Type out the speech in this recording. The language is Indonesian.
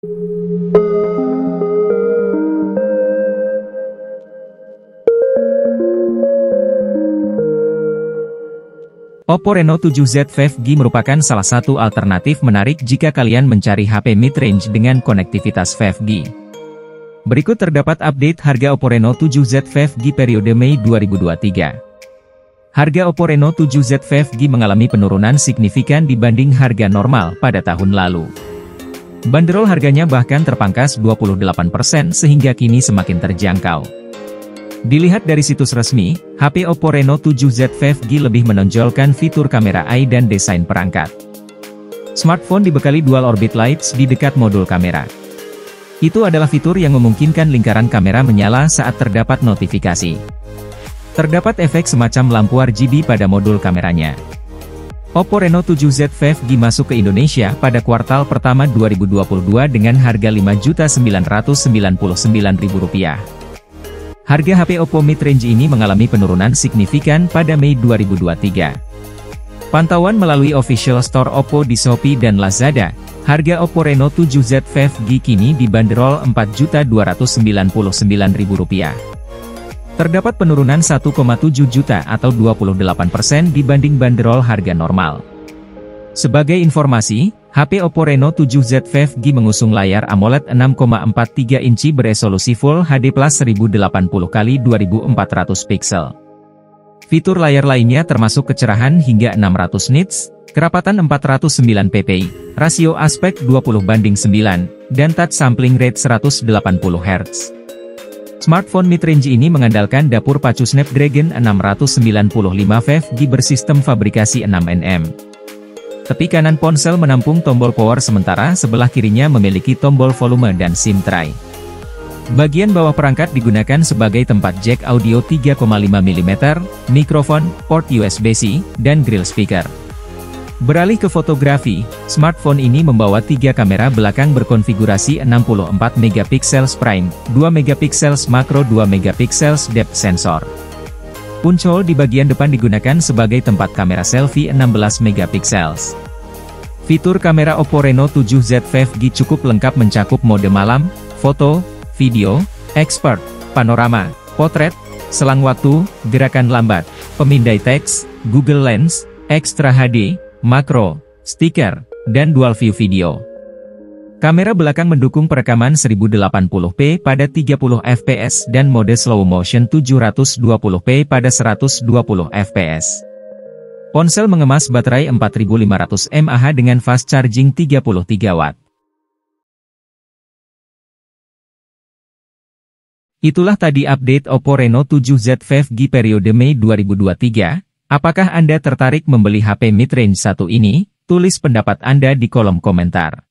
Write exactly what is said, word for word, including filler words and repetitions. OPPO Reno tujuh Z lima G merupakan salah satu alternatif menarik jika kalian mencari H P mid-range dengan konektivitas lima G. Berikut terdapat update harga OPPO Reno tujuh Z lima G periode Mei dua ribu dua puluh tiga. Harga OPPO Reno tujuh Z lima G mengalami penurunan signifikan dibanding harga normal pada tahun lalu. Banderol harganya bahkan terpangkas dua puluh delapan persen sehingga kini semakin terjangkau. Dilihat dari situs resmi, H P OPPO Reno tujuh Z lima G lebih menonjolkan fitur kamera A I dan desain perangkat. Smartphone dibekali dual orbit lights di dekat modul kamera. Itu adalah fitur yang memungkinkan lingkaran kamera menyala saat terdapat notifikasi. Terdapat efek semacam lampu R G B pada modul kameranya. OPPO Reno tujuh Z lima G masuk ke Indonesia pada kuartal pertama dua ribu dua puluh dua dengan harga lima juta sembilan ratus sembilan puluh sembilan ribu rupiah. Harga H P OPPO mid-range ini mengalami penurunan signifikan pada Mei dua ribu dua puluh tiga. Pantauan melalui official store OPPO di Shopee dan Lazada, harga OPPO Reno tujuh Z lima G kini dibanderol empat juta dua ratus sembilan puluh sembilan ribu rupiah. Terdapat penurunan satu koma tujuh juta atau dua puluh delapan persen dibanding banderol harga normal. Sebagai informasi, H P OPPO Reno tujuh Z lima G mengusung layar AMOLED enam koma empat tiga inci beresolusi Full H D plus seribu delapan puluh kali dua ribu empat ratus piksel. Fitur layar lainnya termasuk kecerahan hingga enam ratus nits, kerapatan empat ratus sembilan ppi, rasio aspek dua puluh banding sembilan, dan touch sampling rate seratus delapan puluh hertz. Smartphone mid-range ini mengandalkan dapur pacu Snapdragon enam ratus sembilan puluh lima lima G bersistem fabrikasi enam nanometer. Tepi kanan ponsel menampung tombol power sementara sebelah kirinya memiliki tombol volume dan SIM tray. Bagian bawah perangkat digunakan sebagai tempat jack audio tiga koma lima milimeter, mikrofon, port U S B C, dan grill speaker. Beralih ke fotografi, smartphone ini membawa tiga kamera belakang berkonfigurasi enam puluh empat megapiksel prime, dua megapiksel makro, dua megapiksel depth sensor. Punchhole di bagian depan digunakan sebagai tempat kamera selfie enam belas megapiksel. Fitur kamera OPPO Reno tujuh Z lima G cukup lengkap mencakup mode malam, foto, video, expert, panorama, potret, selang waktu, gerakan lambat, pemindai teks, Google Lens, Extra H D, makro, stiker, dan dual view video. Kamera belakang mendukung perekaman seribu delapan puluh p pada tiga puluh fps dan mode slow motion tujuh ratus dua puluh p pada seratus dua puluh fps. Ponsel mengemas baterai empat ribu lima ratus mAh dengan fast charging tiga puluh tiga watt. Itulah tadi update OPPO Reno tujuh Z lima G periode Mei dua ribu dua puluh tiga. Apakah Anda tertarik membeli H P mid-range satu ini? Tulis pendapat Anda di kolom komentar.